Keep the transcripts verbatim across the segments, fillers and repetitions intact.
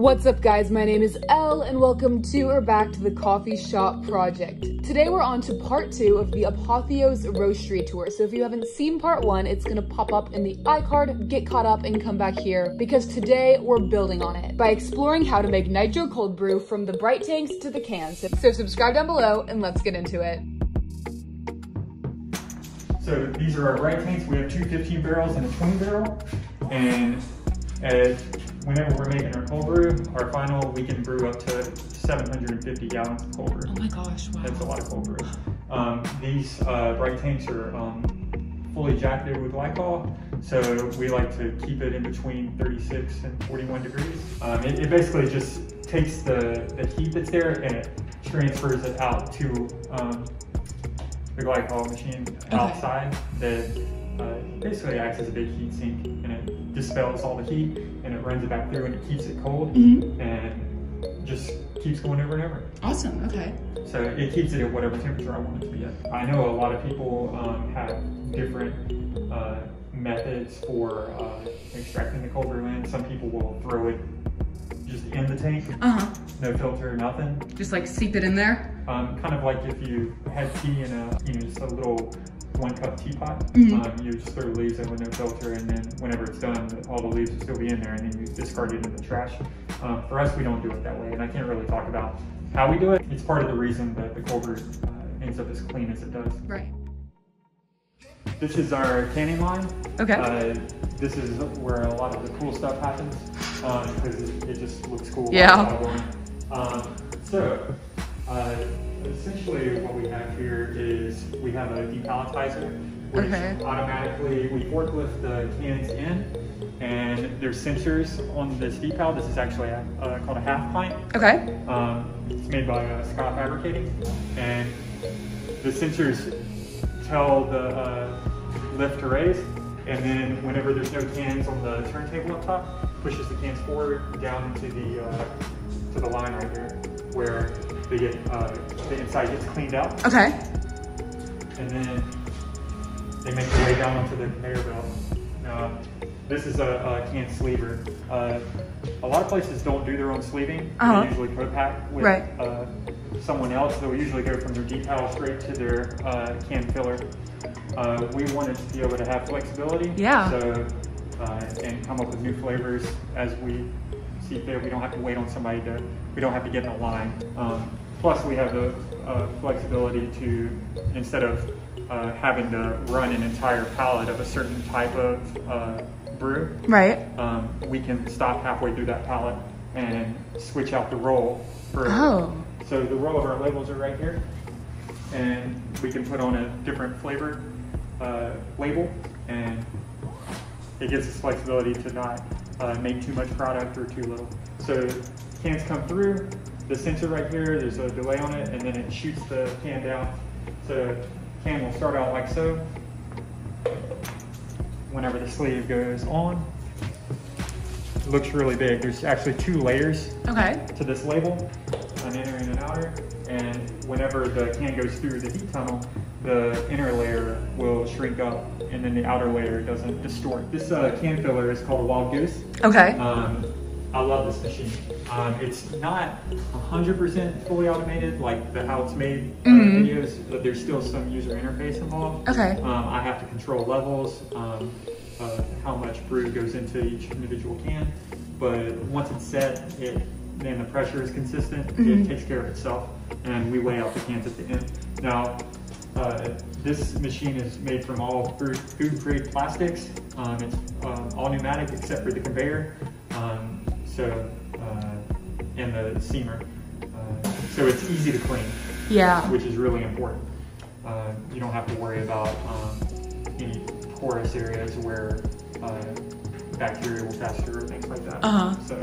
What's up guys, my name is Elle and welcome to or back to the Coffee Shop Project. Today we're on to part two of the Apotheos Roastery tour, so if you haven't seen part one, it's gonna pop up in the iCard, get caught up and come back here, because today we're building on it by exploring how to make Nitro Cold Brew from the bright tanks to the cans. So subscribe down below and let's get into it. So these are our bright tanks. We have two fifteen barrels and a twenty barrel, and at whenever we're making our cold brew, our final, we can brew up to seven hundred fifty gallons of cold brew. Oh my gosh, wow. That's a lot of cold brew. Um, these uh, bright tanks are um, fully jacketed with glycol, so we like to keep it in between thirty-six and forty-one degrees. Um, it, it basically just takes the, the heat that's there and it transfers it out to um, the glycol machine outside that uh, basically acts as a big heat sink, and it dispels all the heat and it runs it back through and it keeps it cold mm-hmm. and just keeps going over and over. Awesome, okay. So it keeps it at whatever temperature I want it to be at. I know a lot of people um, have different uh, methods for uh, extracting the cold brew in. Some people will throw it just in the tank, uh-huh. no filter, nothing. Just like seep it in there? Um, kind of like if you had tea in a, you know, just a little one cup teapot, mm-hmm. um, you just throw the leaves in with no filter, and then whenever it's done, all the leaves will still be in there, and then you discard it in the trash. Um, for us, we don't do it that way, and I can't really talk about how we do it. It's part of the reason that the cold brew uh, ends up as clean as it does. Right. This is our canning line. Okay. Uh, this is where a lot of the cool stuff happens, because um, it, it just looks cool. Yeah. Um, so, uh, essentially what we have here is we have a depalletizer, which okay. automatically, we forklift the cans in, and there's sensors on this depal. This is actually uh, called a half pint. Okay. Um, it's made by uh, Scott Fabricating, and the sensors tell the uh, lift to raise, and then whenever there's no cans on the turntable up top, pushes the cans forward down into the uh, to the line right here, where they get uh, the inside gets cleaned out. Okay. And then they make their way down onto the conveyor belt. Now, this is a, a can sleever. Uh, a lot of places don't do their own sleeving. Uh-huh. They usually co-pack with right. uh, someone else. They'll usually go from their decal straight to their uh, can filler. Uh, we wanted to be able to have flexibility. Yeah. So, uh, and come up with new flavors as we see fit. We don't have to wait on somebody to, we don't have to get in a line. Um, plus we have the uh, flexibility to, instead of uh, having to run an entire pallet of a certain type of uh, brew, right. um, we can stop halfway through that pallet and switch out the roll. For, oh. So the roll of our labels are right here, and we can put on a different flavor uh, label, and it gives us flexibility to not Uh, make too much product or too little. So cans come through, the sensor right here, there's a delay on it, and then it shoots the can down. So can will start out like so. Whenever the sleeve goes on, it looks really big. There's actually two layers okay. to this label, an inner and an outer. And whenever the can goes through the heat tunnel, the inner layer will shrink up, and then the outer layer doesn't distort. This uh, can filler is called a Wild Goose. Okay. Um, I love this machine. Um, it's not one hundred percent fully automated, like the how it's made uh, mm-hmm. videos, but there's still some user interface involved. Okay. Um, I have to control levels, um, uh, how much brew goes into each individual can, but once it's set, it then the pressure is consistent. Mm-hmm. It takes care of itself, and we weigh out the cans at the end. Now, Uh, this machine is made from all food-grade plastics. Um, it's um, all pneumatic except for the conveyor, um, so uh, and the seamer. Uh, so it's easy to clean, yeah, which is really important. Uh, you don't have to worry about um, any porous areas where uh, bacteria will pass through or things like that. Uh-huh. So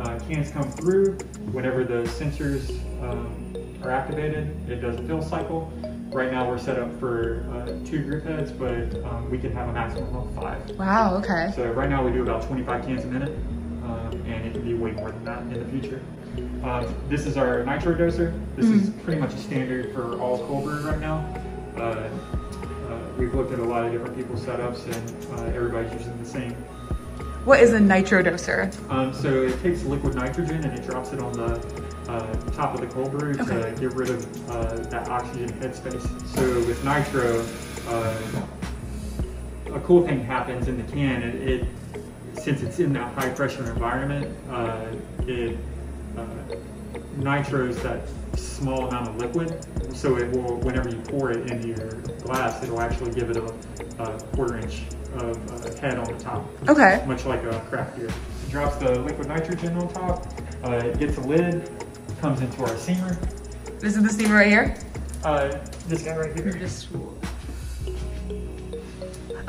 uh, cans come through whenever the sensors um, are activated. It does a fill cycle. Right now we're set up for uh, two grip heads, but um, we can have a maximum of five. Wow, okay. So right now we do about twenty-five cans a minute, um, and it can be way more than that in the future. Uh, this is our nitro doser. This mm. is pretty much a standard for all cold brew right now. Uh, uh, we've looked at a lot of different people's setups, and uh, everybody's using the same What is a nitro doser? Um, so it takes liquid nitrogen and it drops it on the uh, top of the cold brew to okay. get rid of uh, that oxygen headspace. So with nitro, uh, a cool thing happens in the can. It, it since it's in that high pressure environment, uh, it uh, nitros that small amount of liquid, so it will, whenever you pour it into your glass, it'll actually give it a, a quarter inch of uh, head on the top. Okay. Much like a craft beer. It drops the liquid nitrogen on top, uh, it gets a lid, comes into our steamer. This is the steamer right here? Uh, this guy right here. Just... Okay,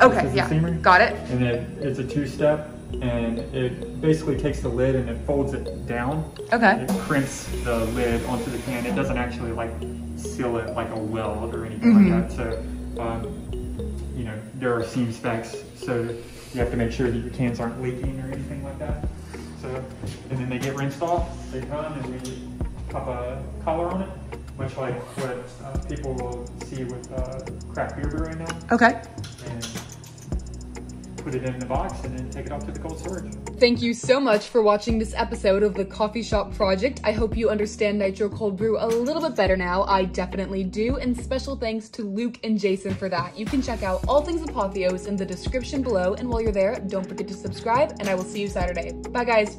this is yeah, the steamer. Got it. And then it's a two-step. And it basically takes the lid and it folds it down. Okay. It crimps the lid onto the can. It doesn't actually like seal it like a weld or anything mm-hmm. like that. So, um, you know, there are seam specs. So you have to make sure that your cans aren't leaking or anything like that. So, and then they get rinsed off. They come and we pop a collar on it, much like what uh, people will see with uh, craft beer brewing now. Okay. And put it in the box and then take it off to the cold storage. Thank you so much for watching this episode of The Coffee Shop Project. I hope you understand Nitro Cold Brew a little bit better now. I definitely do, and special thanks to Luke and Jason for that. You can check out all things Apotheos in the description below, and while you're there, don't forget to subscribe, and I will see you Saturday. Bye, guys.